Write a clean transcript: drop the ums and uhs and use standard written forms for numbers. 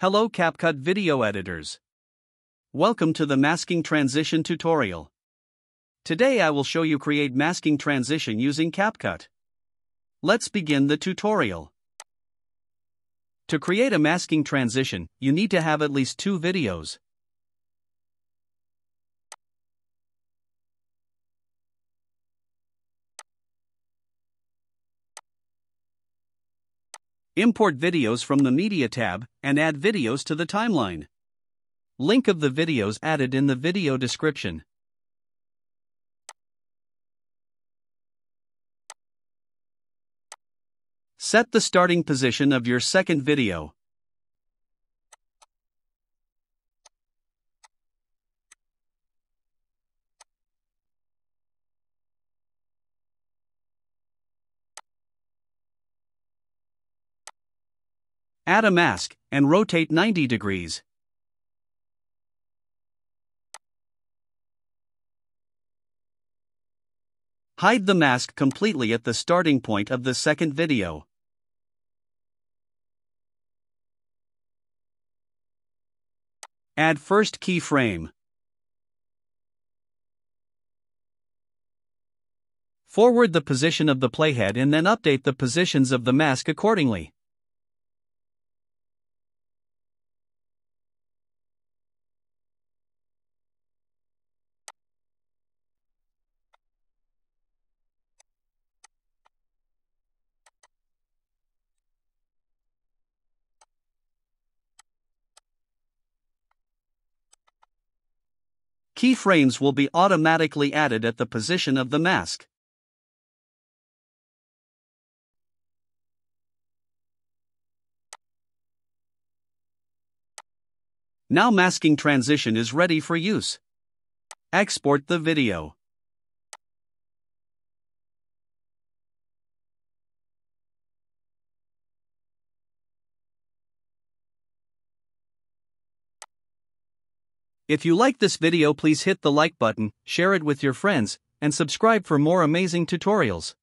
Hello CapCut video editors. Welcome to the masking transition tutorial. Today I will show you create masking transition using CapCut. Let's begin the tutorial. To create a masking transition, you need to have at least 2 videos. Import videos from the Media tab and add videos to the timeline. Link of the videos added in the video description. Set the starting position of your second video. Add a mask and rotate 90 degrees. Hide the mask completely at the starting point of the second video. Add first keyframe. Forward the position of the playhead and then update the positions of the mask accordingly. Keyframes will be automatically added at the position of the mask. Now masking transition is ready for use. Export the video. If you like this video, please hit the like button, share it with your friends, and subscribe for more amazing tutorials.